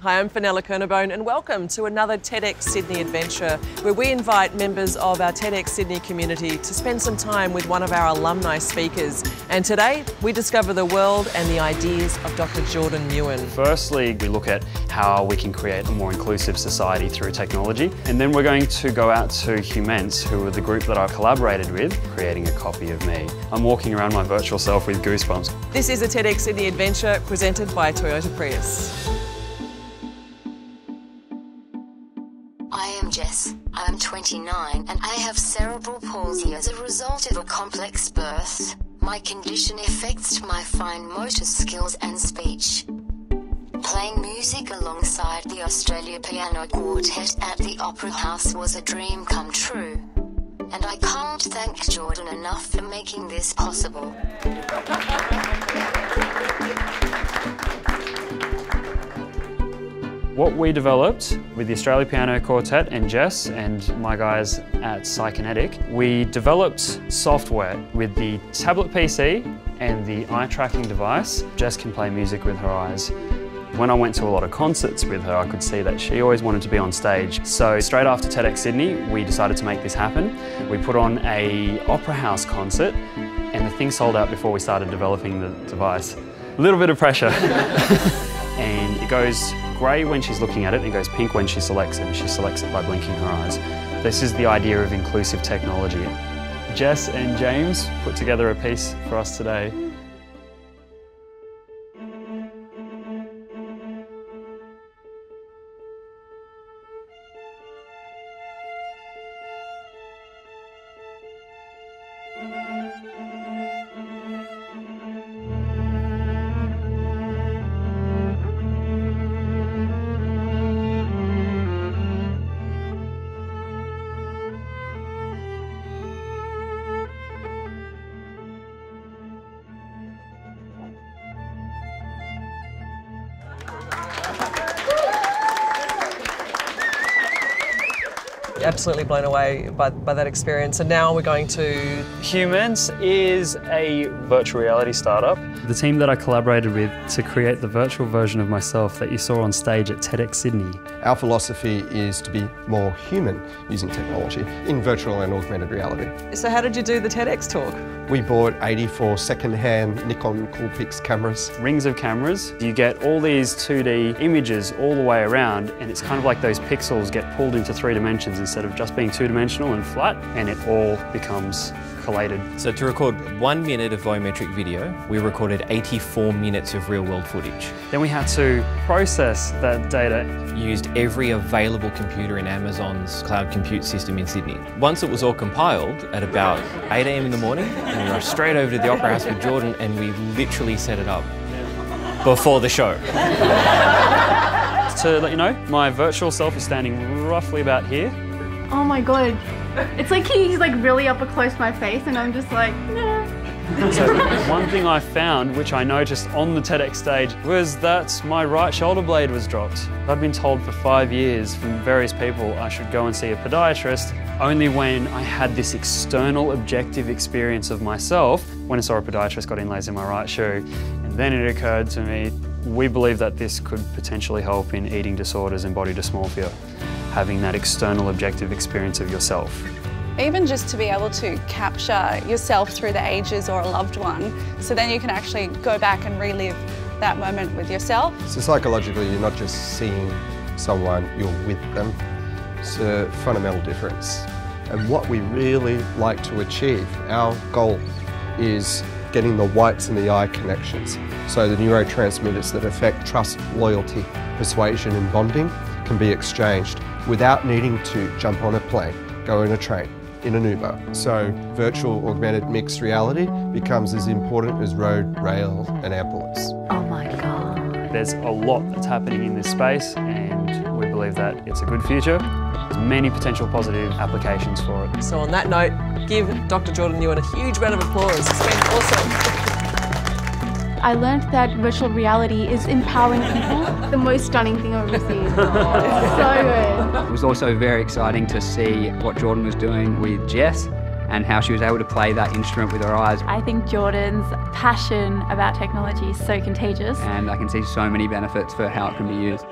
Hi, I'm Fenella Kernabone and welcome to another TEDx Sydney adventure where we invite members of our TEDx Sydney community to spend some time with one of our alumni speakers. And today we discover the world and the ideas of Dr. Jordan Nguyen. Firstly, we look at how we can create a more inclusive society through technology. And then we're going to go out to Humans, who are the group that I've collaborated with, creating a copy of me. I'm walking around my virtual self with goosebumps. This is a TEDx Sydney adventure presented by Toyota Prius. I am Jess, I'm 29 and I have cerebral palsy as a result of a complex birth. My condition affects my fine motor skills and speech. Playing music alongside the Australia Piano Quartet at the Opera House was a dream come true. And I can't thank Jordan enough for making this possible. What we developed with the Australia Piano Quartet and Jess and my guys at Psykinetic, we developed software with the tablet PC and the eye tracking device. Jess can play music with her eyes. When I went to a lot of concerts with her, I could see that she always wanted to be on stage. So straight after TEDx Sydney, we decided to make this happen. We put on an Opera House concert and the thing sold out before we started developing the device. A little bit of pressure. And it goes grey when she's looking at it, and it goes pink when she selects it, and she selects it by blinking her eyes. This is the idea of inclusive technology. Jess and James put together a piece for us today. Absolutely blown away by that experience, and now we're going to... Humans is a virtual reality startup. The team that I collaborated with to create the virtual version of myself that you saw on stage at TEDx Sydney. Our philosophy is to be more human using technology in virtual and augmented reality. So how did you do the TEDx talk? We bought 84 second-hand Nikon Coolpix cameras. Rings of cameras. You get all these 2D images all the way around, and it's kind of like those pixels get pulled into 3 dimensions instead of just being 2-dimensional and flat, and it all becomes collated. So to record 1 minute of volumetric video, we recorded 84 minutes of real-world footage. Then we had to process that data. Used every available computer in Amazon's cloud compute system in Sydney. Once it was all compiled at about 8 AM in the morning, we rushed straight over to the Opera House with Jordan and we literally set it up before the show. To let you know, my virtual self is standing roughly about here. Oh my god. It's like he's like really up close to my face and I'm just like, no. So one thing I found, which I noticed on the TEDx stage, was that my right shoulder blade was dropped. I've been told for 5 years from various people I should go and see a podiatrist. Only when I had this external objective experience of myself, when I saw a podiatrist got inlays in my right shoe, and then it occurred to me, we believe that this could potentially help in eating disorders and body dysmorphia. Having that external objective experience of yourself. Even just to be able to capture yourself through the ages or a loved one, so then you can actually go back and relive that moment with yourself. So psychologically, you're not just seeing someone, you're with them. It's a fundamental difference. And what we really like to achieve, our goal is getting the whites and the eye connections. So the neurotransmitters that affect trust, loyalty, persuasion and bonding can be exchanged without needing to jump on a plane, go in a train, in an Uber. So virtual augmented mixed reality becomes as important as road, rail and ambulance. Oh my god. There's a lot that's happening in this space and we believe that it's a good future. There's many potential positive applications for it. So on that note, give Dr. Jordan Nguyen a huge round of applause. It's been awesome. I learned that virtual reality is empowering people. The most stunning thing I've ever seen. So good. It was also very exciting to see what Jordan was doing with Jess and how she was able to play that instrument with her eyes. I think Jordan's passion about technology is so contagious. And I can see so many benefits for how it can be used.